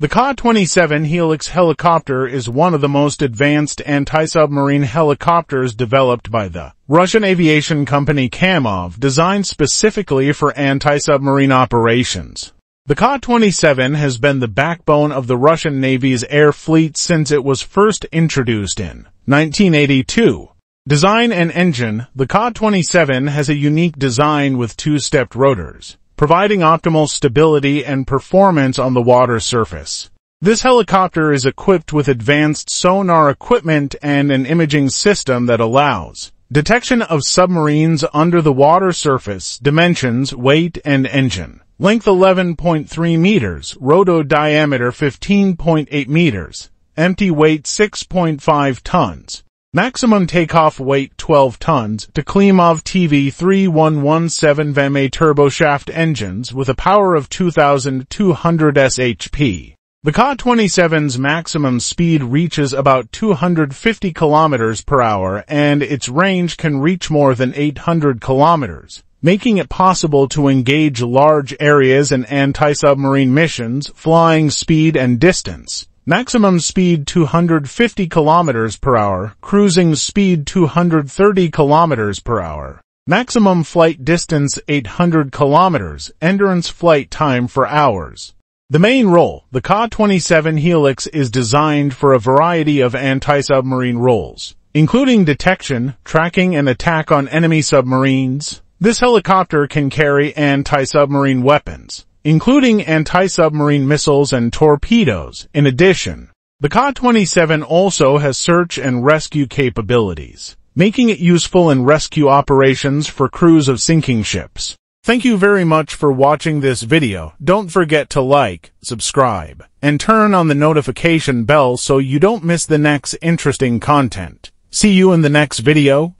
The Ka-27 Helix helicopter is one of the most advanced anti-submarine helicopters developed by the Russian aviation company Kamov, designed specifically for anti-submarine operations. The Ka-27 has been the backbone of the Russian Navy's air fleet since it was first introduced in 1982. Design and engine: the Ka-27 has a unique design with two-stepped rotors, providing optimal stability and performance on the water surface. This helicopter is equipped with advanced sonar equipment and an imaging system that allows detection of submarines under the water surface. Dimensions: weight and engine. Length 11.3 meters, rotor diameter 15.8 meters, empty weight 6.5 tons. Maximum takeoff weight 12 tons. The Klimov TV-3117 VMA turboshaft engines with a power of 2,200 shp. The Ka-27's maximum speed reaches about 250 kilometers per hour, and its range can reach more than 800 kilometers, making it possible to engage large areas in anti-submarine missions. Flying speed and distance: maximum speed 250 kilometers per hour, cruising speed 230 kilometers per hour. Maximum flight distance 800 kilometers, endurance flight time for hours. The main role: the Ka-27 Helix is designed for a variety of anti-submarine roles, including detection, tracking and attack on enemy submarines. This helicopter can carry anti-submarine weapons, including anti-submarine missiles and torpedoes. In addition, the Ka-27 also has search and rescue capabilities, making it useful in rescue operations for crews of sinking ships. Thank you very much for watching this video. Don't forget to like, subscribe, and turn on the notification bell so you don't miss the next interesting content. See you in the next video.